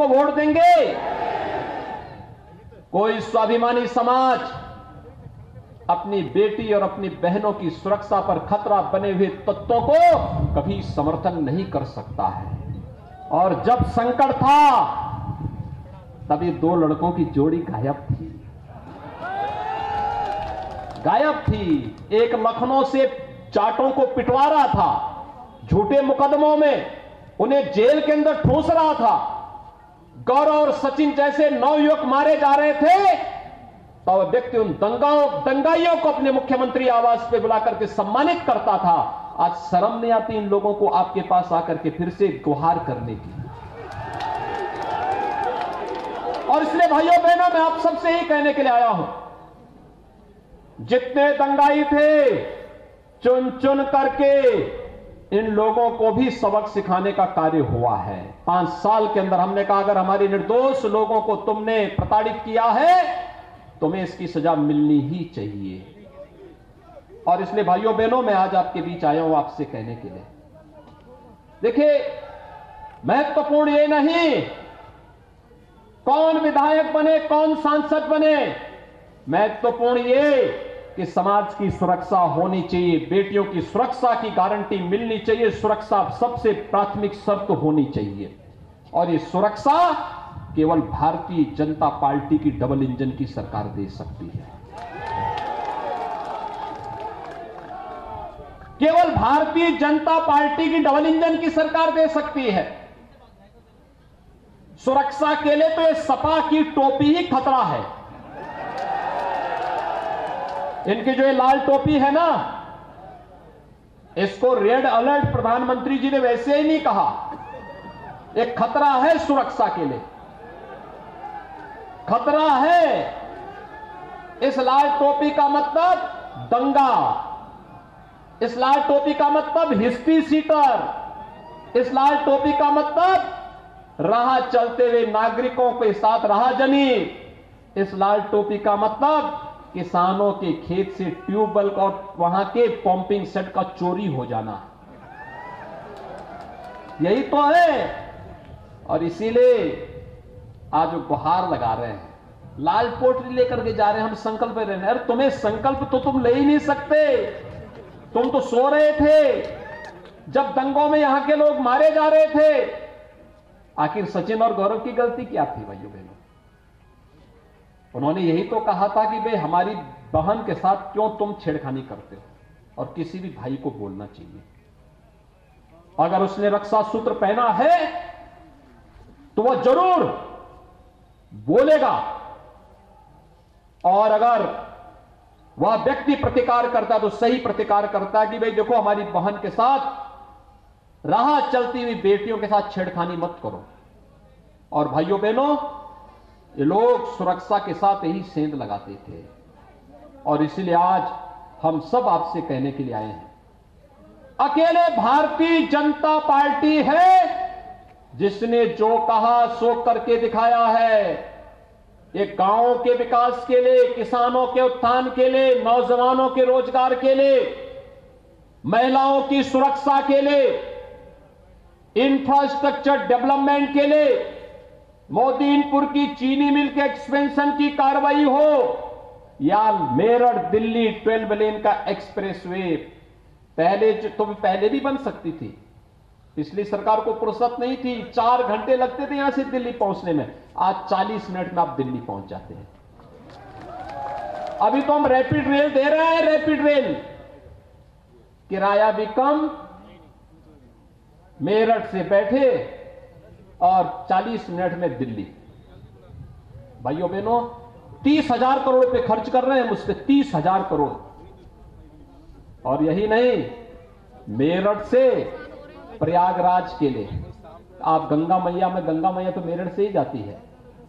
को वोट देंगे। कोई स्वाभिमानी समाज अपनी बेटी और अपनी बहनों की सुरक्षा पर खतरा बने हुए तत्वों को कभी समर्थन नहीं कर सकता है। और जब संकट था तभी दो लड़कों की जोड़ी गायब थी। एक लखनऊ से चाटों को पिटवा रहा था, झूठे मुकदमों में उन्हें जेल के अंदर ठूंस रहा था। गौरव और सचिन जैसे नवयुवक मारे जा रहे थे, तो वह व्यक्ति उन दंगाइयों को अपने मुख्यमंत्री आवास पे बुला करके सम्मानित करता था। आज शर्म नहीं आती इन लोगों को आपके पास आकर के फिर से गुहार करने की। और इसलिए भाइयों बहनों, मैं आप सबसे ही कहने के लिए आया हूं, जितने दंगाई थे चुन चुन करके इन लोगों को भी सबक सिखाने का कार्य हुआ है। 5 साल के अंदर हमने कहा, अगर हमारे निर्दोष लोगों को तुमने प्रताड़ित किया है, तुम्हें इसकी सजा मिलनी ही चाहिए। और इसलिए भाइयों बहनों, मैं आज आपके बीच आया हूं आपसे कहने के लिए, देखिए महत्वपूर्ण ये नहीं कौन विधायक बने, कौन सांसद बने, महत्वपूर्ण ये कि समाज की सुरक्षा होनी चाहिए, बेटियों की सुरक्षा की गारंटी मिलनी चाहिए, सुरक्षा सबसे प्राथमिक शर्त होनी चाहिए। और ये सुरक्षा केवल भारतीय जनता पार्टी की डबल इंजन की सरकार दे सकती है। केवल भारतीय जनता पार्टी की डबल इंजन की सरकार दे सकती है। सुरक्षा के लिए तो ये सपा की टोपी ही खतरा है। इनकी जो ये लाल टोपी है ना, इसको रेड अलर्ट प्रधानमंत्री जी ने वैसे ही नहीं कहा, एक खतरा है सुरक्षा के लिए, खतरा है। इस लाल टोपी का मतलब दंगा, इस लाल टोपी का मतलब हिस्ट्री सीटर, इस लाल टोपी का मतलब राह चलते हुए नागरिकों के साथ राहजनी, इस लाल टोपी का मतलब किसानों के खेत से ट्यूबवेल और वहां के पंपिंग सेट का चोरी हो जाना, यही तो है। और इसीलिए आज गुहार लगा रहे हैं, लाल पोटली लेकर के जा रहे हैं, हम संकल्प पे रहने। अरे तुम्हें संकल्प तो तुम ले ही नहीं सकते, तुम तो सो रहे थे जब दंगों में यहां के लोग मारे जा रहे थे। आखिर सचिन और गौरव की गलती क्या थी भाइयों बहनों? उन्होंने यही तो कहा था कि भाई हमारी बहन के साथ क्यों तुम छेड़खानी करते हो, और किसी भी भाई को बोलना चाहिए। अगर उसने रक्षा सूत्र पहना है तो वह जरूर बोलेगा, और अगर वह व्यक्ति प्रतिकार करता है तो सही प्रतिकार करता है कि भाई देखो हमारी बहन के साथ, राह चलती हुई बेटियों के साथ छेड़खानी मत करो। और भाइयों बहनों, ये लोग सुरक्षा के साथ ही सेंध लगाते थे। और इसलिए आज हम सब आपसे कहने के लिए आए हैं, अकेले भारतीय जनता पार्टी है जिसने जो कहा सो करके दिखाया है। ये गांवों के विकास के लिए, किसानों के उत्थान के लिए, नौजवानों के रोजगार के लिए, महिलाओं की सुरक्षा के लिए, इंफ्रास्ट्रक्चर डेवलपमेंट के लिए, मोदीनपुर की चीनी मिल के एक्सपेंशन की कार्रवाई हो, या मेरठ दिल्ली 12 लेन का एक्सप्रेसवे पहले भी बन सकती थी, पिछली सरकार को फुर्सत नहीं थी। 4 घंटे लगते थे यहां से दिल्ली पहुंचने में, आज 40 मिनट में आप दिल्ली पहुंच जाते हैं। अभी तो हम रैपिड रेल दे रहे हैं, रैपिड रेल किराया भी कम, मेरठ से बैठे और 40 मिनट में दिल्ली। भाइयों बहनों, 30,000 करोड़ पे खर्च कर रहे हैं हम उस पर, 30,000 करोड़। और यही नहीं, मेरठ से प्रयागराज के लिए आप गंगा मैया तो मेरठ से ही जाती है,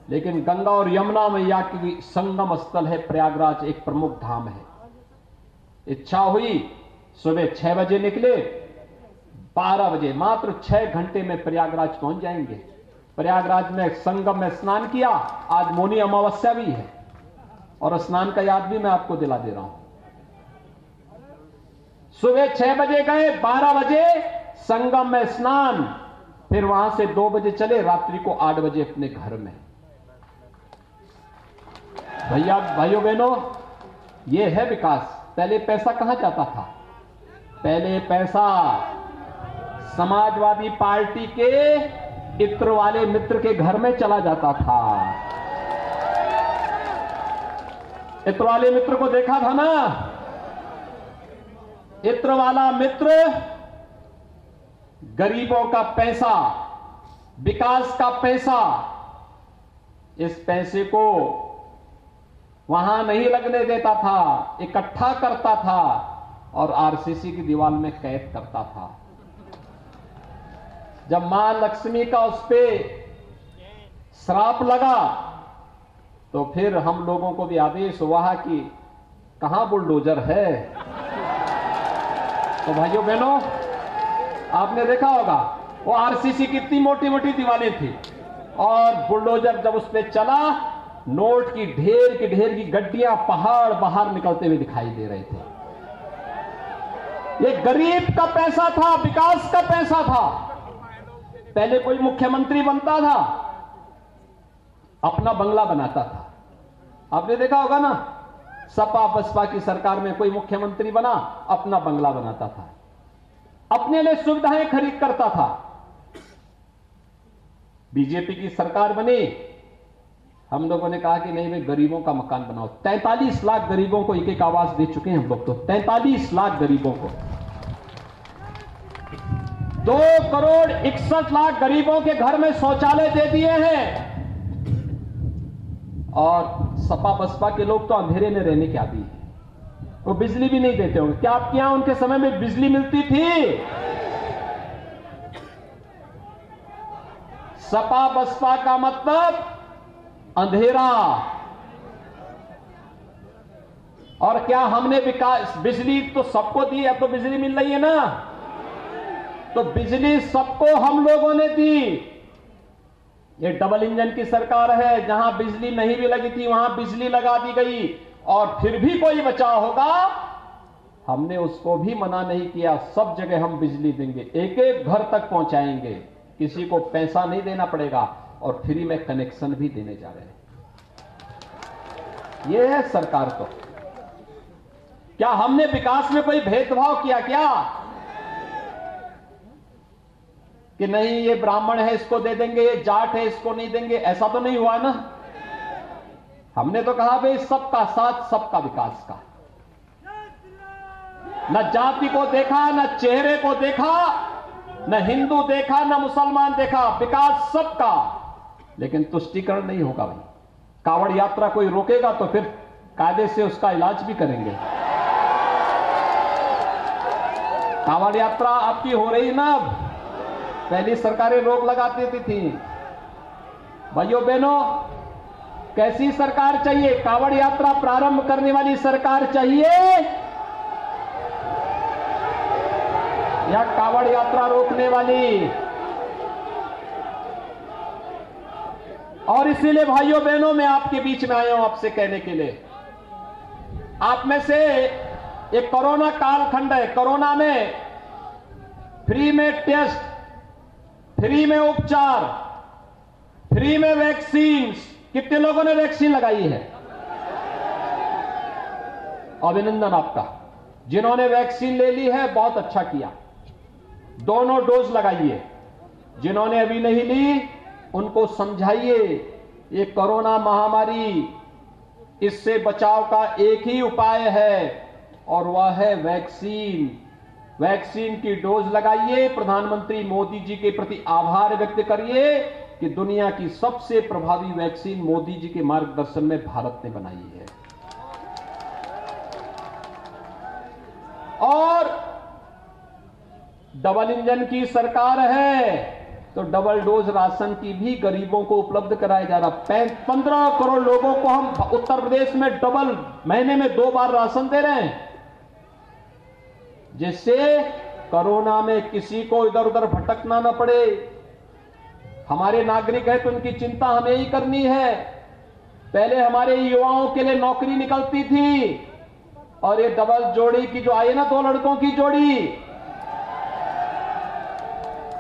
लेकिन गंगा और यमुना मैया की संगम स्थल है प्रयागराज, एक प्रमुख धाम है। इच्छा हुई सुबह 6 बजे निकले, 12 बजे, मात्र 6 घंटे में प्रयागराज पहुंच जाएंगे। प्रयागराज में संगम में स्नान किया, आज मौनी अमावस्या भी है, और स्नान का याद भी मैं आपको दिला दे रहा हूं। सुबह 6 बजे गए, 12 बजे संगम में स्नान, फिर वहां से 2 बजे चले, रात्रि को 8 बजे अपने घर में। भैया भाइयों बहनों, ये है विकास। पहले पैसा कहां जाता था? पहले पैसा समाजवादी पार्टी के इत्र वाले मित्र के घर में चला जाता था। इत्र वाले मित्र को देखा था ना? इत्र वाला मित्र गरीबों का पैसा, विकास का पैसा, इस पैसे को वहां नहीं लगने देता था, इकट्ठा करता था और आरसीसी की दीवार में कैद करता था। जब मां लक्ष्मी का उस पे श्राप लगा तो फिर हम लोगों को भी आदेश हुआ कि कहां बुलडोजर है। तो भाइयों बहनों, आपने देखा होगा वो आरसीसी कितनी मोटी मोटी दीवारें थी और बुलडोजर जब उस पे चला, नोट की ढेर की गड्डियां पहाड़ बाहर निकलते हुए दिखाई दे रहे थे। ये गरीब का पैसा था, विकास का पैसा था। पहले कोई मुख्यमंत्री बनता था, अपना बंगला बनाता था। आपने देखा होगा ना, सपा बसपा की सरकार में कोई मुख्यमंत्री बना, अपना बंगला बनाता था, अपने लिए सुविधाएं खरीद करता था। बीजेपी की सरकार बनी, हम लोगों ने कहा कि नहीं भाई, गरीबों का मकान बनाओ। 43 लाख गरीबों को एक-एक आवास दे चुके हैं हम लोग तो। 43 लाख गरीबों को, 2,61,00,000 गरीबों के घर में शौचालय दे दिए हैं। और सपा बसपा के लोग तो अंधेरे में रहने के आदी हैं, वो बिजली भी नहीं देते होंगे। क्या आपके यहां उनके समय में बिजली मिलती थी? सपा बसपा का मतलब अंधेरा। और क्या हमने विकास, बिजली तो सबको दी, अब तो बिजली मिल रही है ना, तो बिजली सबको हम लोगों ने दी। ये डबल इंजन की सरकार है, जहां बिजली नहीं भी लगी थी वहां बिजली लगा दी गई। और फिर भी कोई बचा होगा, हमने उसको भी मना नहीं किया, सब जगह हम बिजली देंगे, एक एक घर तक पहुंचाएंगे, किसी को पैसा नहीं देना पड़ेगा और फ्री में कनेक्शन भी देने जा रहे हैं। यह है सरकार। तो क्या हमने विकास में कोई भेदभाव किया क्या कि नहीं ये ब्राह्मण है इसको दे देंगे, ये जाट है इसको नहीं देंगे? ऐसा तो नहीं हुआ ना। हमने तो कहा भाई सबका साथ सबका विकास का, ना जाति को देखा, ना चेहरे को देखा, ना हिंदू देखा, ना मुसलमान देखा, विकास सबका। लेकिन तुष्टीकरण नहीं होगा भाई। कावड़ यात्रा कोई रोकेगा तो फिर कायदे से उसका इलाज भी करेंगे। कावड़ यात्रा आपकी हो रही है ना, पहली सरकारें रोक लगा देती थी। भाइयों बहनों, कैसी सरकार चाहिए? कावड़ यात्रा प्रारंभ करने वाली सरकार चाहिए या कावड़ यात्रा रोकने वाली? और इसीलिए भाइयों बहनों, मैं आपके बीच में आया हूं आपसे कहने के लिए। आप में से एक कोरोना कालखंड है, कोरोना में फ्री में टेस्ट, फ्री में उपचार, फ्री में वैक्सीन। कितने लोगों ने वैक्सीन लगाई है? अभिनंदन आपका। जिन्होंने वैक्सीन ले ली है बहुत अच्छा किया, दोनों डोज लगाइए। जिन्होंने अभी नहीं ली उनको समझाइए ये कोरोना महामारी, इससे बचाव का एक ही उपाय है और वह है वैक्सीन। वैक्सीन की डोज लगाइए। प्रधानमंत्री मोदी जी के प्रति आभार व्यक्त करिए कि दुनिया की सबसे प्रभावी वैक्सीन मोदी जी के मार्गदर्शन में भारत ने बनाई है। और डबल इंजन की सरकार है तो डबल डोज राशन की भी गरीबों को उपलब्ध कराया जा रहा है। 15 करोड़ लोगों को हम उत्तर प्रदेश में डबल, महीने में 2 बार राशन दे रहे हैं, जिससे कोरोना में किसी को इधर उधर भटकना ना पड़े। हमारे नागरिक है तो उनकी चिंता हमें ही करनी है। पहले हमारे युवाओं के लिए नौकरी निकलती थी और ये डबल जोड़ी की जो आई है ना, 2 लड़कों की जोड़ी,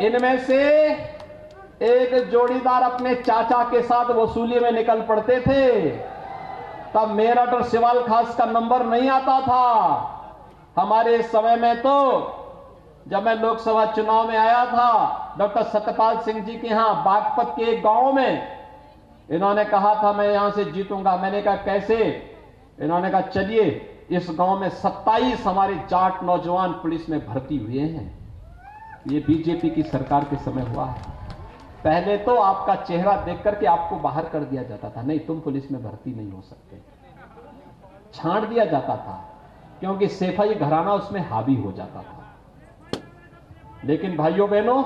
इनमें से एक जोड़ीदार अपने चाचा के साथ वसूली में निकल पड़ते थे, तब मेरठ और सिवाल खास का नंबर नहीं आता था। हमारे समय में तो जब मैं लोकसभा चुनाव में आया था, डॉक्टर सत्यपाल सिंह जी के यहाँ बागपत के एक गांव में इन्होंने कहा था मैं यहाँ से जीतूंगा। मैंने कहा कैसे? इन्होंने कहा चलिए इस गांव में 27 हमारे जाट नौजवान पुलिस में भर्ती हुए हैं। ये बीजेपी की सरकार के समय हुआ है। पहले तो आपका चेहरा देख करके आपको बाहर कर दिया जाता था, नहीं तुम पुलिस में भर्ती नहीं हो सकते, छांट दिया जाता था क्योंकि सेफाई घराना उसमें हावी हो जाता था। लेकिन भाइयों बहनों,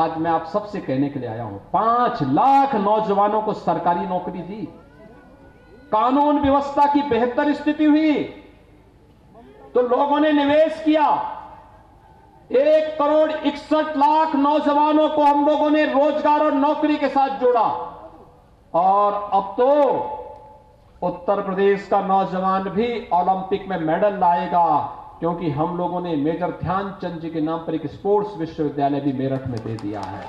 आज मैं आप सबसे कहने के लिए आया हूं, 5 लाख नौजवानों को सरकारी नौकरी दी, कानून व्यवस्था की बेहतर स्थिति हुई, तो लोगों ने निवेश किया। 1,61,00,000 नौजवानों को हम लोगों ने रोजगार और नौकरी के साथ जोड़ा। और अब तो उत्तर प्रदेश का नौजवान भी ओलंपिक में मेडल लाएगा, क्योंकि हम लोगों ने मेजर ध्यानचंद जी के नाम पर एक स्पोर्ट्स विश्वविद्यालय भी मेरठ में दे दिया है।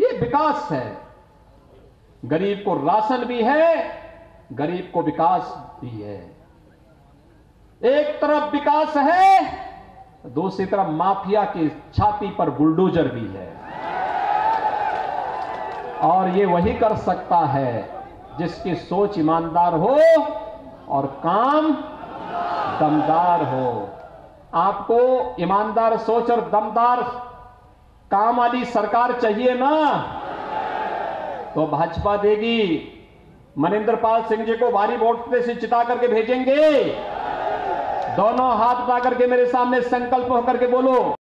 ये विकास है। गरीब को राशन भी है, गरीब को विकास भी है। एक तरफ विकास है, दूसरी तरफ माफिया की छाती पर बुलडोजर भी है। और ये वही कर सकता है जिसकी सोच ईमानदार हो और काम दमदार हो। आपको ईमानदार सोच और दमदार काम वाली सरकार चाहिए ना, तो भाजपा देगी। मनिन्द्रपाल सिंह जी को भारी वोट से जिता करके भेजेंगे। दोनों हाथ उठा करके मेरे सामने संकल्प होकर के बोलो।